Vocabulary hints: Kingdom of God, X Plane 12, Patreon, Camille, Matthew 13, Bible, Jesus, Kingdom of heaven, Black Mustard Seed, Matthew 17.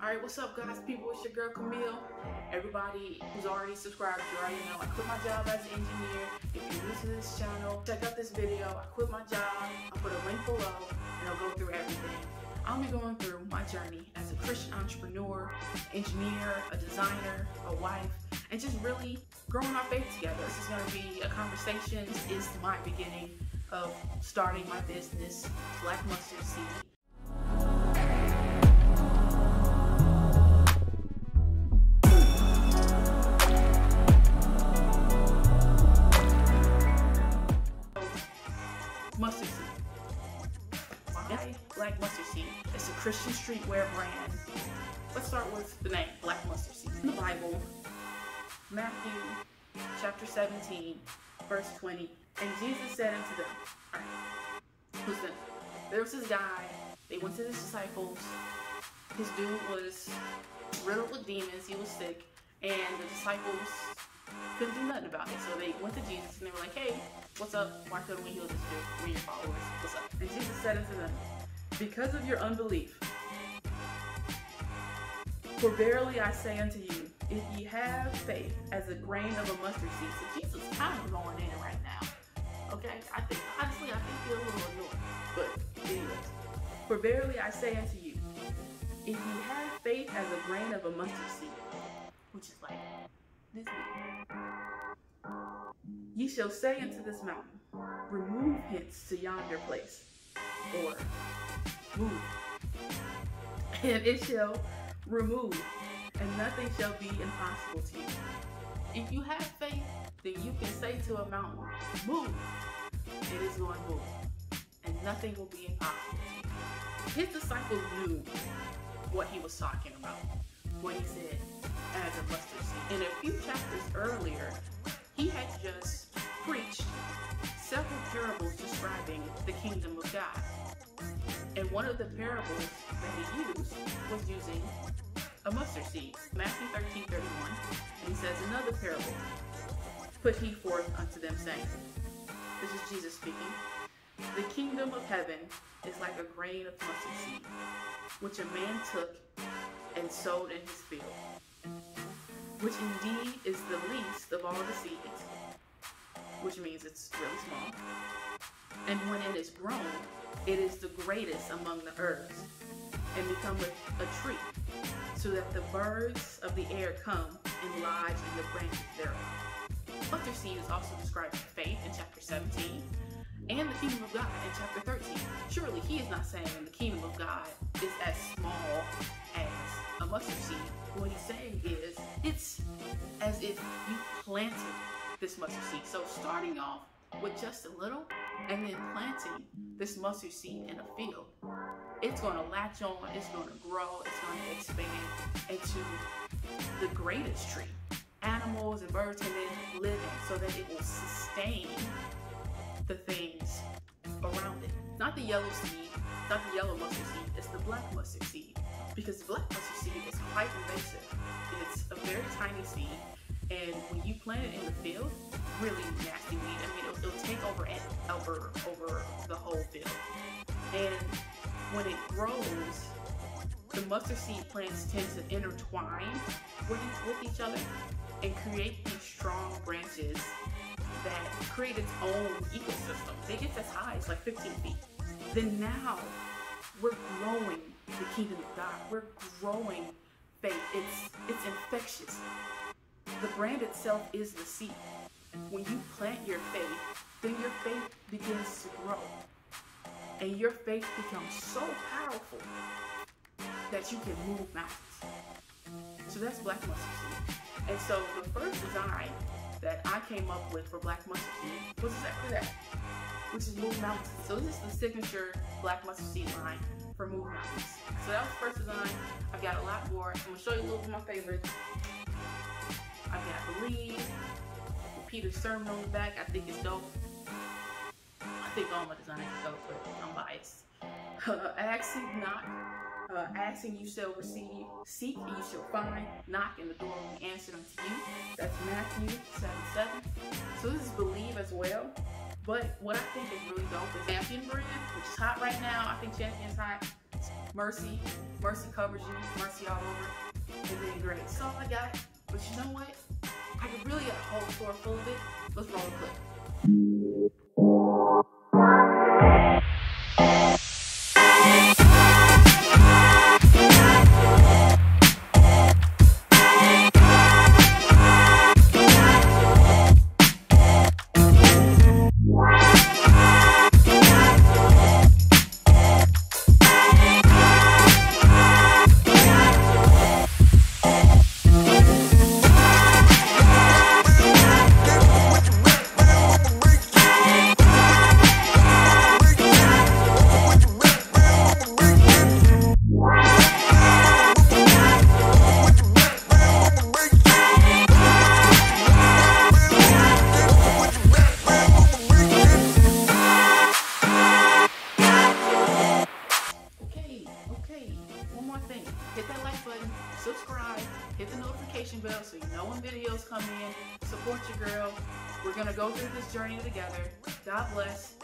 All right, what's up, guys, people? It's your girl Camille. Everybody who's already subscribed, you already know I quit my job as an engineer. If you're new to this channel, check out this video. I quit my job. I'll put a link below and I'll go through everything. I'll be going through my journey as a Christian entrepreneur, engineer, a designer, a wife, and just really growing our faith together. This is going to be a conversation. This is my beginning of starting my business, Black Mustard Seed. Mustard Seed. Why Black Mustard Seed? It's a Christian streetwear brand. Let's start with the name, Black Mustard Seed. In the Bible, Matthew chapter 17, verse 20. And Jesus said unto them, all right, listen, there was this guy, they went to his disciples, his dude was riddled with demons, he was sick, and the disciples couldn't do nothing about it. So they went to Jesus and they were like, hey, what's up? Why couldn't we heal this dude? We your followers, what's up? And Jesus said unto them, because of your unbelief, for verily I say unto you, if ye have faith as a grain of a mustard seed. So Jesus is kind of going in right now. Okay? I think, honestly, I think he's a little annoyed. But anyway. For verily I say unto you, if ye have faith as a grain of a mustard seed, which is like this big, ye shall say unto this mountain, remove hence to yonder place, or move, and it shall remove, and nothing shall be impossible to you. If you have faith, then you can say to a mountain, move, it is going to move, and nothing will be impossible to you. His disciples knew what he was talking about when he said, as a mustard seed. In a few chapters earlier, he had just preached several parables describing the kingdom of God. And one of the parables that he used was using a mustard seed. Matthew 13, 31, and he says another parable, put he forth unto them, saying, this is Jesus speaking, the kingdom of heaven is like a grain of mustard seed, which a man took and sowed in his field, which indeed is the least of all the seeds, which means it's really small, and when it is grown, it is the greatest among the herbs, and becometh a tree, so that the birds of the air come and lodge in the branches thereof. Mustard seed is also described as faith in chapter 17, and the kingdom of God in chapter 13. Surely he is not saying the kingdom of God is as small as a mustard seed. What he's saying is it's as if you planted this mustard seed. So starting off with just a little and then planting this mustard seed in a field, it's going to latch on, it's going to grow, it's going to expand into the greatest tree. Animals and birds can then live in, so that it will sustain the things around it. Not the yellow seed, not the yellow mustard seed, it's the black mustard seed. Because the black mustard seed is quite invasive. It's a very tiny seed, and when you plant it in the field, really nasty weed. I mean, it'll take over the whole field. And when it grows, the mustard seed plants tend to intertwine with each other and create these strong branches that create its own ecosystem. They get as high as like 15 feet. Then now we're growing the kingdom of God. We're growing faith. It's infectious. The brand itself is the seed. When you plant your faith, then your faith begins to grow. And your faith becomes so powerful that you can move mountains. So that's Black Mustard Seed. And so the first design that I came up with for Black Mustard Seed was exactly that, which is move mountains. So this is the signature Black Mustard Seed line for move mountains. So that was the first design. I've got a lot more. I'm gonna show you a little bit of my favorites. I've got Believe, Peter's sermon on the back. I think it's dope. I think all my designs go for it. I'm biased. Asking, knock. Asking, you shall receive. Seek, and you shall find. Knock, and the door will be answered unto you. That's Matthew 7:7. So this is Believe as well. But what I think is really dope is Champion brand, which is hot right now. I think Champion's hot. mercy. Mercy covers you, mercy all over, and then grace. That's all I got, but you know what? I could really get a whole store full of it. Let's roll a clip. Bell so you know when videos come in. Support your girl. We're gonna go through this journey together. God bless.